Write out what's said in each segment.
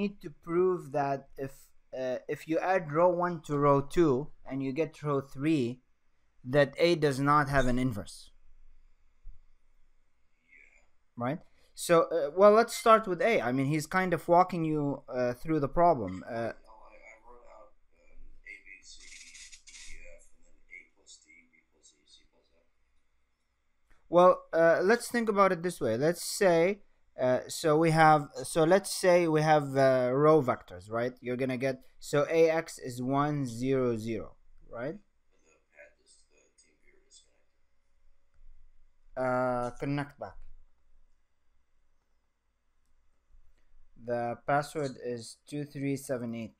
need to prove that if you add row 1 to row 2 and you get row 3, that A does not have an inverse, right? So, well, let's start with A. I mean, he's kind of walking you through the problem. I wrote out A, B, C, D, E, F, and then A plus D, B plus E, C plus F. Well, let's think about it this way. Let's say, let's say we have row vectors, right? You're gonna get, so AX is 1, 0, 0, right? Connect back. The password is 2378.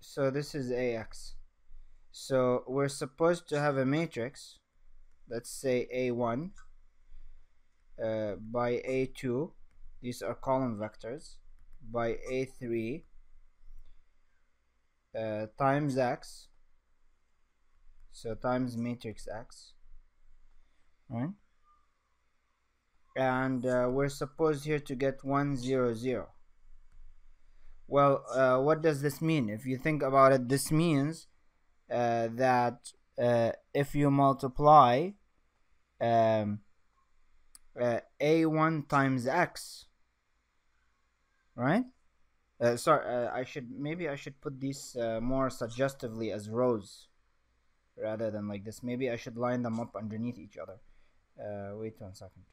So this is AX. So we're supposed to have a matrix, let's say A1 by A2, these are column vectors, by A3 times X, so times matrix X, right? And we're supposed here to get 1 0 0. Well, what does this mean? If you think about it, this means that if you multiply A1 times X, right? Maybe I should put these more suggestively as rows rather than like this. Maybe I should line them up underneath each other. Wait one second.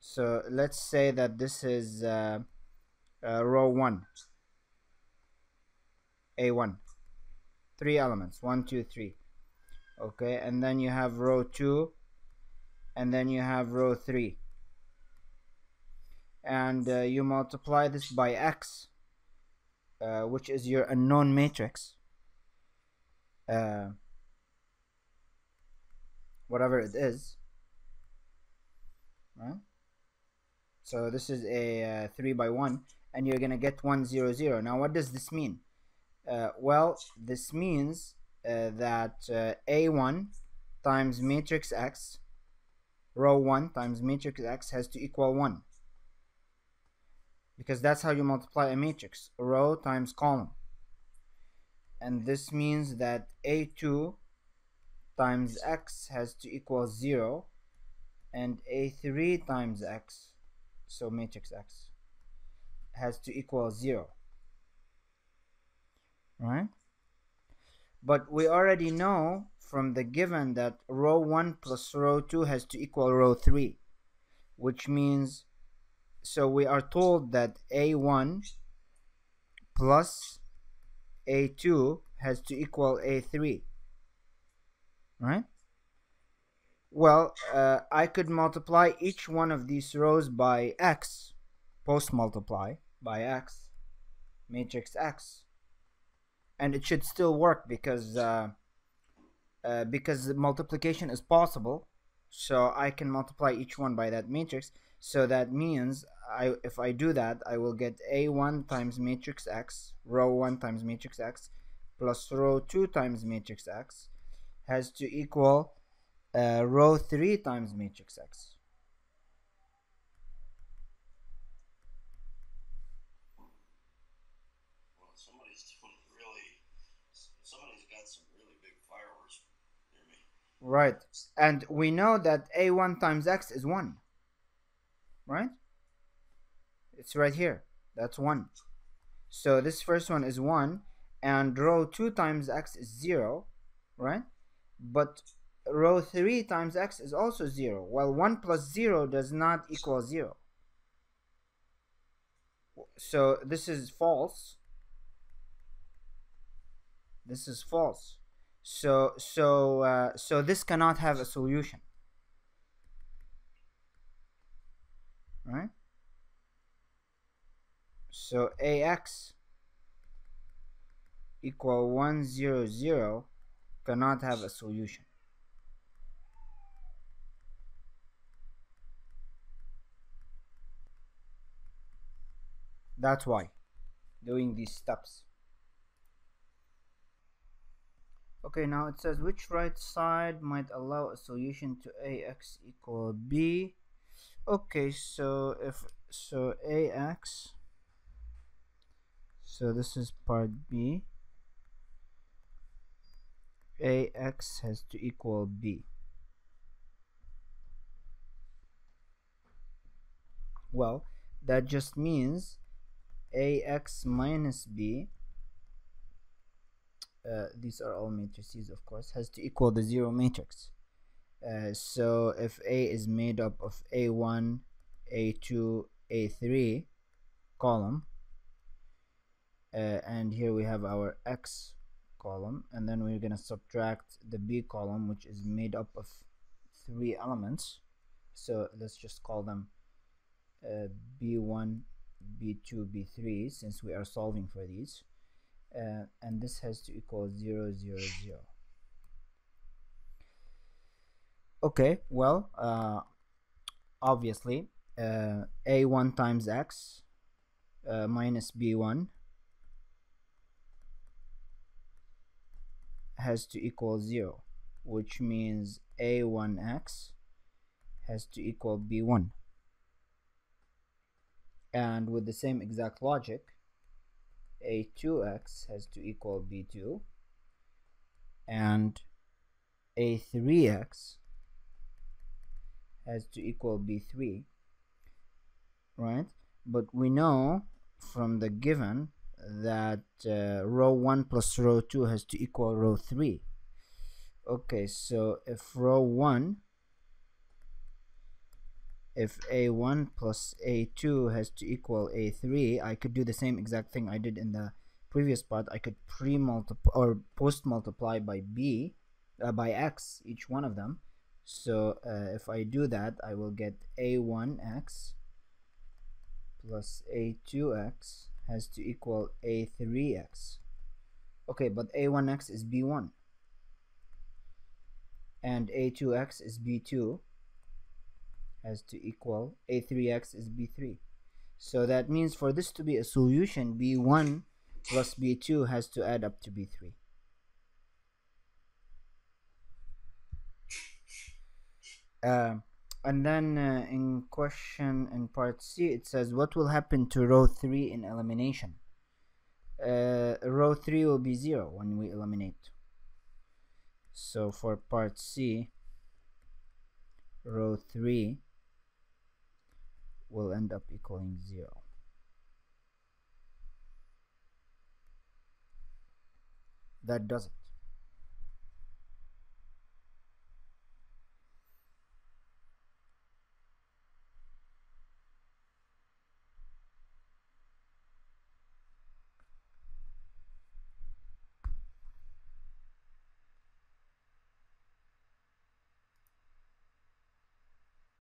So let's say that this is row 1, A1, 3 elements, 1, 2, 3. Okay, and then you have row 2, and then you have row 3. And you multiply this by X, which is your unknown matrix, whatever it is, right? So this is a 3 by 1, and you're gonna get 1 0 0. Now what does this mean? Well, this means that A1 times matrix X, row 1 times matrix X, has to equal 1, because that's how you multiply a matrix, row times column. And this means that A2 times X has to equal 0, and A3 times X, so matrix X, has to equal 0, right? But we already know from the given that row 1 plus row 2 has to equal row 3, which means, so we are told that A1 plus A2 has to equal A3, right? Well, I could multiply each one of these rows by X, post-multiply by X, matrix X, and it should still work because multiplication is possible, so I can multiply each one by that matrix. So that means if I do that, I will get A1 times matrix X, row 1 times matrix X, plus row 2 times matrix X, has to equal row 3 times matrix X. Well, somebody's got some really big fireworks near me. Right, and we know that A1 times X is 1. Right? It's right here. That's 1. So this first one is 1, and row 2 times X is 0, right? But row 3 times X is also 0. Well, 1 plus 0 does not equal 0. So this is false. This is false. So this cannot have a solution. Right? So AX equal 1 0 0 cannot have a solution. That's why doing these steps. Okay, now it says which right side might allow a solution to ax equal b. Okay, so if so ax, so this is part b, ax has to equal b. Well, that just means ax minus b, these are all matrices of course, has to equal the zero matrix. So if A is made up of A1, A2, A3 column, and here we have our X column, and then we're gonna subtract the B column, which is made up of 3 elements. So let's just call them B1, B2, B3, since we are solving for these. And this has to equal 0, 0, 0. Okay, well, obviously, a1 times x minus b1 has to equal 0, which means a1x has to equal b1. And with the same exact logic, a2x has to equal b2, and a3x has to equal b3, right? But we know from the given that row 1 plus row 2 has to equal row 3. Okay, so if row 1, if a1 plus a2 has to equal a3, I could do the same exact thing I did in the previous part. I could pre-multiply or post-multiply by x, each one of them. So if I do that, I will get a1x plus a2x has to equal a3x. Okay, but a1x is b1 and a2x is b2 has to equal a3x is b3. So that means for this to be a solution, b1 plus b2 has to add up to b3. And then in question in part C, it says what will happen to row 3 in elimination? Row 3 will be 0 when we eliminate. So for part C, row 3 will end up equaling 0. That does it.